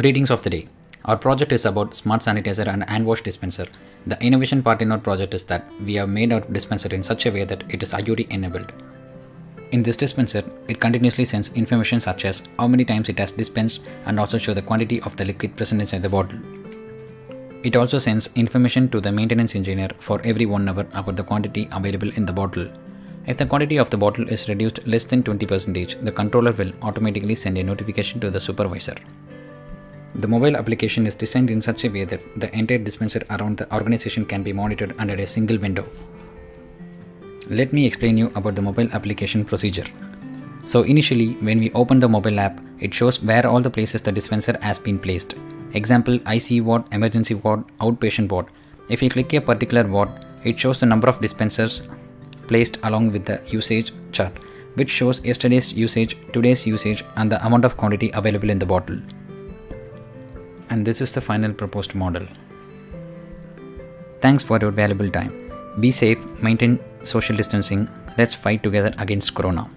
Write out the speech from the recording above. Greetings of the day. Our project is about smart sanitizer and hand wash dispenser. The innovation part in our project is that we have made our dispenser in such a way that it is IoT enabled. In this dispenser, it continuously sends information such as how many times it has dispensed and also show the quantity of the liquid present inside the bottle. It also sends information to the maintenance engineer for every 1 hour about the quantity available in the bottle. If the quantity of the bottle is reduced less than 20%, the controller will automatically send a notification to the supervisor. The mobile application is designed in such a way that the entire dispenser around the organization can be monitored under a single window. Let me explain you about the mobile application procedure. So initially, when we open the mobile app, it shows where all the places the dispenser has been placed. Example, ICU ward, emergency ward, outpatient ward. If you click a particular ward, it shows the number of dispensers placed along with the usage chart, which shows yesterday's usage, today's usage and the amount of quantity available in the bottle. And this is the final proposed model. Thanks for your valuable time. Be safe, maintain social distancing, let's fight together against Corona.